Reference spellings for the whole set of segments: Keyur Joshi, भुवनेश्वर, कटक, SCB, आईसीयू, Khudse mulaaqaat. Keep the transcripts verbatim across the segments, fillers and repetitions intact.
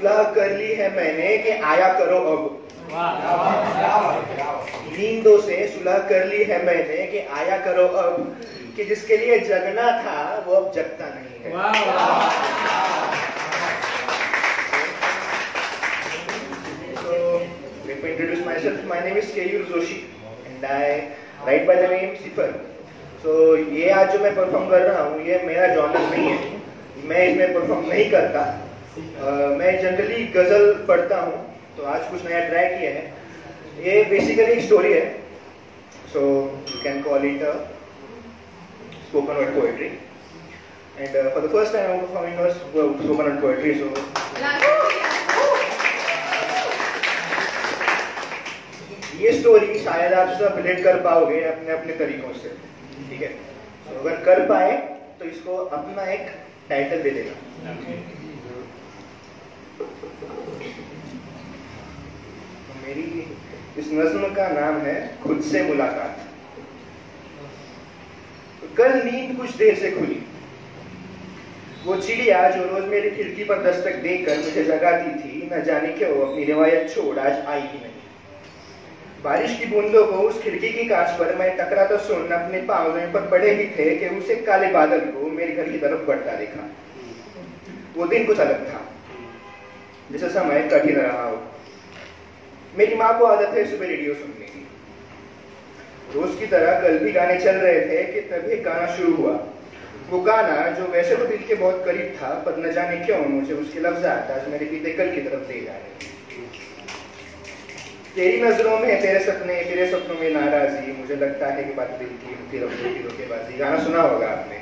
सुलह कर ली है मैंने कि आया करो अब। नींदों से सुलह कर ली है मैंने कि आया करो अब, कि जिसके लिए जगना था वो अब जगता नहीं है। वाँ। वाँ। So let me introduce myself. My name is Keyur Joshi and I write by the name Cipher. So ये आज जो मैं परफॉर्म कर रहा हूँ ये मेरा जॉनर नहीं है, मैं इसमें परफॉर्म नहीं करता। आ, मैं जनरली गजल पढ़ता हूँ, तो आज कुछ नया ट्राई किया है। ये बेसिकली एक स्टोरी है, so you can call it a spoken word poetry and for the first time I am performing spoken word poetry. So ये स्टोरी शायद आप सब रिलेट कर पाओगे अपने अपने तरीकों से, ठीक है? तो अगर कर पाए तो इसको अपना एक टाइटल दे देना। तो मेरी इस नज्म का नाम है खुद से मुलाकात। तो कल नींद कुछ देर से खुली, वो चिड़िया जो रोज मेरी खिड़की पर दस्तक देकर मुझे जगाती थी, न जाने क्यों अपनी रिवायत छोड़ आज आई ही नहीं। बारिश की बूंदों को उस खिड़की की कांच पर मैं टकराता सुन अपने पाँव जमीन पर पड़े ही थे कि उसे काले बादल को मेरे घर की तरफ बढ़ता देखा। वो दिन कुछ अलग था, जैसे समय कठिन रहा हो। मेरी माँ को आदत है सुबह रेडियो सुनने की, रोज की तरह कल भी गाने चल रहे थे कि तभी एक गाना शुरू हुआ। वो गाना जो वैसे तो दिल के बहुत करीब था, पर न जाने क्यों मुझे उसके लफ्ज आता आज मेरे पीते कल की तरफ ले जा रहे। तेरी नजरों में तेरे सपने, तेरे सपनों में नाराजी, मुझे लगता है कि बात दिल की होती रखती थी धोखेबाजी। गाना सुना होगा आपने।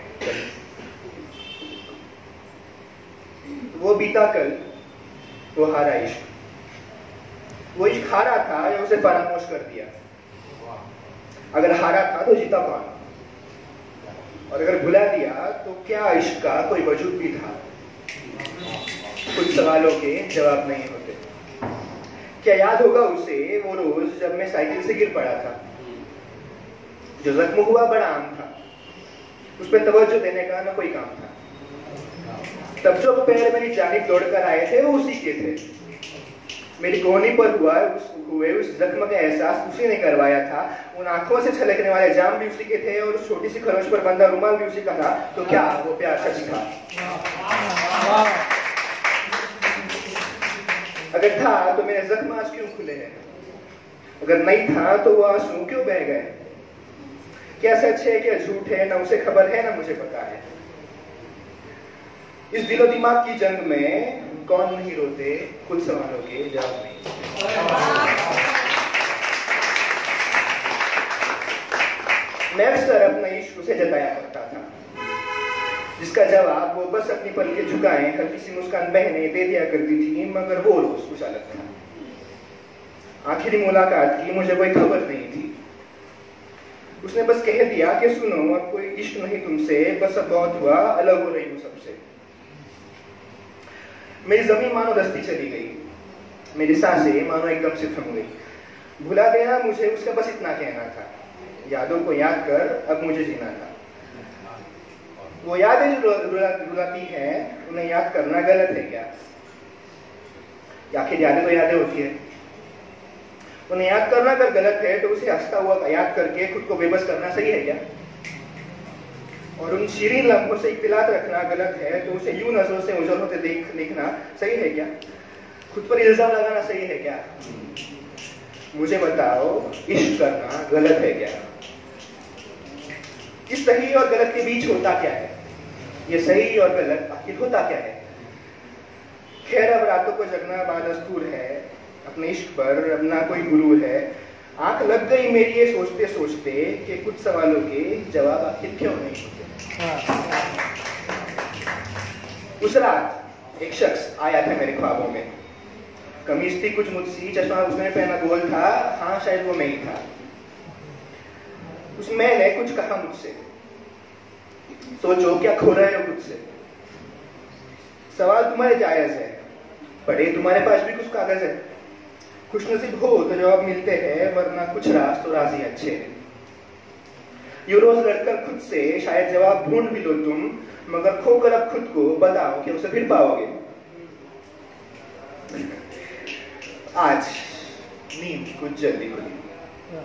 वो बीता कल, वो हारा इश्क, वो इश्क हारा था या उसे फरामोश कर दिया? अगर हारा था तो जीता कौन, और अगर भुला दिया तो क्या इश्क का कोई वजूद भी था? कुछ सवालों के जवाब नहीं होते। क्या याद होगा उसे वो रोज जब मैं साइकिल से गिर पड़ा था? जो जख्म हुआ बड़ा आम था, उस पर तवज्जो देने का ना कोई काम था। तब जो पैर मेरी जानिब दौड़कर आए थे वो उसी के थे। मेरी कोहनी पर हुआ उस हुए उस जख्म का एहसास उसी ने करवाया था। उन आंखों से छलकने वाले जाम भी उसी के थे, और उस छोटी सी खरोंच पर बंधा रुमाल भी उसी का था। तो क्या वो प्यार सच था? अगर था तो मेरे जख्म आज क्यों खुले हैं? अगर नहीं था तो वो आंसू क्यों बह गए? क्या सच है क्या झूठ है, ना उसे खबर है ना मुझे पता है। इस दिलो दिमाग की जंग में कौन नहीं रोते कुछ सवालों के जवाब नहीं। मैं अक्सर अपना इश्क उसे जताया करता था, जिसका जवाब वो बस अपनी पलकें झुकाए हल्की सी मुस्कान बहने दे दिया करती थी, मगर वो रोज कुछ अलग था। आखिरी मुलाकात की मुझे कोई खबर नहीं थी, उसने बस कह दिया कि सुनो अब कोई इश्क नहीं तुमसे, बस अब बहुत हुआ अलग हो रही हूँ सबसे। मेरी जमीन मानो दस्ती चली गई, मेरी सांसें मानो एकदम से थम गई। भुला देना मुझे उसका बस इतना कहना था, यादों को याद कर अब मुझे जीना था। वो यादें जो रुलाती हैं उन्हें याद करना गलत है क्या? आखिर यादें तो यादें होती है, उन्हें याद करना अगर गलत है तो उसे हंसता हुआ याद करके खुद को बेबस करना सही है क्या? और उन शीरीन लम्हों से इख्तिलात रखना गलत है तो उसे यूं नजरों से उजल होते देख देखना सही है क्या? खुद पर इल्जाम लगाना सही है क्या? मुझे बताओ इश्क करना गलत है क्या? इस सही और गलत के बीच होता क्या है? ये सही और गलत आखिर होता क्या है? खैर अब रातों को जगना बादस्तूर है, अपने इश्क पर अब ना कोई गुरूर है। आंख लग गई मेरी ये सोचते सोचते कि कुछ सवालों के जवाब आखिर क्यों नहीं होते। उस रात एक शख्स आया था मेरे ख्वाबों में, कमीज थी कुछ मुझसी, चश्मा उसने पहना गोल था, हाँ शायद वो मैं ही था। उस मैंने कुछ कहा मुझसे, सोचो क्या खो रहे हो खुद से। सवाल तुम्हारे जायज है, पढ़े तुम्हारे पास भी कुछ कागज है, खुशनसीब हो तो जवाब मिलते हैं, वरना कुछ राज तो राजी अच्छे हैं। यू रोज लड़कर खुद से शायद जवाब ढूंढ भी लो तुम, मगर खोकर अब खुद को बताओ कि उसे फिर पाओगे। आज नींद कुछ जल्दी खुली।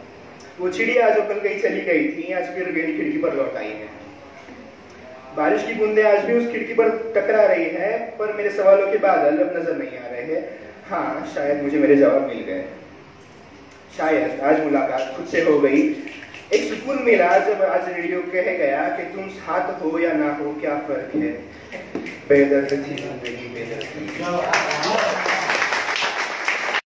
वो चिड़िया आज उकल गई चली गई थी, आज फिर मेरी खिड़की पर लौट आई है। बारिश की बूंदें आज भी उस खिड़की पर टकरा रही है, पर मेरे सवालों के बादल अब नजर नहीं आ रहे हैं। हाँ, शायद मुझे मेरे जवाब मिल गए। शायद आज मुलाकात खुद से हो गई। एक सुकून मिला जब आज रेडियो कह गया कि तुम साथ हो या ना हो क्या फर्क है। बेदर्द थी जिंदगी बेदर्द।